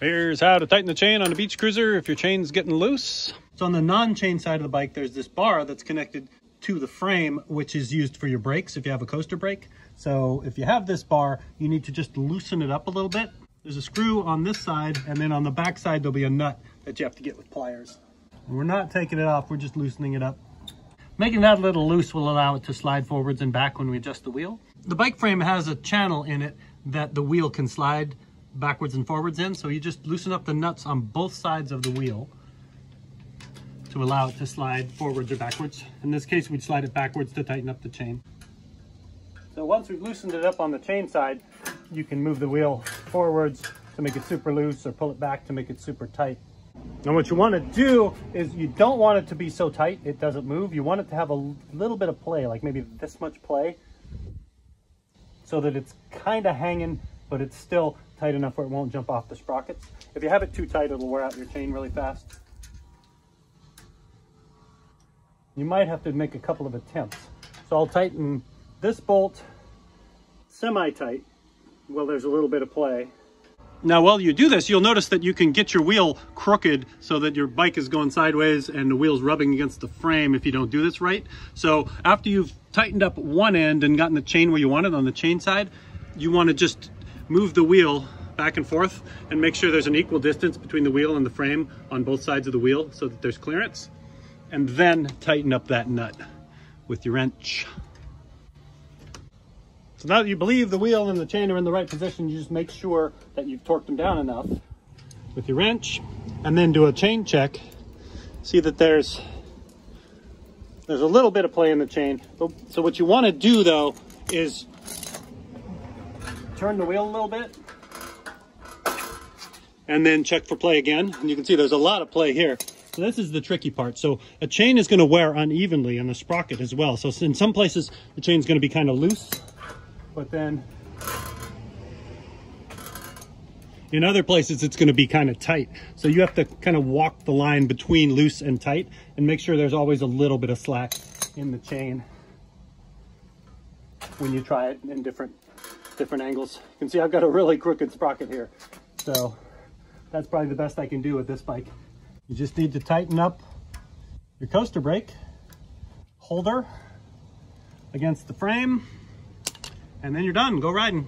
Here's how to tighten the chain on a beach cruiser if your chain's getting loose. So on the non-chain side of the bike, there's this bar that's connected to the frame, which is used for your brakes if you have a coaster brake. So if you have this bar, you need to just loosen it up a little bit. There's a screw on this side, and then on the back side, there'll be a nut that you have to get with pliers. We're not taking it off, we're just loosening it up. Making that a little loose will allow it to slide forwards and back when we adjust the wheel. The bike frame has a channel in it that the wheel can slide backwards and forwards in, so you just loosen up the nuts on both sides of the wheel to allow it to slide forwards or backwards. In this case, we'd slide it backwards to tighten up the chain. So once we've loosened it up on the chain side, you can move the wheel forwards to make it super loose or pull it back to make it super tight. Now what you want to do is you don't want it to be so tight it doesn't move. You want it to have a little bit of play, like maybe this much play, so that it's kind of hanging, but it's still tight enough where it won't jump off the sprockets. If you have it too tight, it'll wear out your chain really fast. You might have to make a couple of attempts. So I'll tighten this bolt semi-tight while there's a little bit of play. Now, while you do this, you'll notice that you can get your wheel crooked so that your bike is going sideways and the wheel's rubbing against the frame if you don't do this right. So after you've tightened up one end and gotten the chain where you want it on the chain side, you want to just move the wheel back and forth and make sure there's an equal distance between the wheel and the frame on both sides of the wheel so that there's clearance. And then tighten up that nut with your wrench. So now that you believe the wheel and the chain are in the right position, you just make sure that you've torqued them down enough with your wrench, and then do a chain check. See that there's a little bit of play in the chain. So what you want to do though is turn the wheel a little bit and then check for play again. And you can see there's a lot of play here. So this is the tricky part. So a chain is going to wear unevenly in the sprocket as well. So in some places the chain's going to be kind of loose, but then in other places it's going to be kind of tight. So you have to kind of walk the line between loose and tight and make sure there's always a little bit of slack in the chain when you try it in different angles. You can see I've got a really crooked sprocket here. So that's probably the best I can do with this bike. You just need to tighten up your coaster brake holder against the frame, and then you're done. Go riding.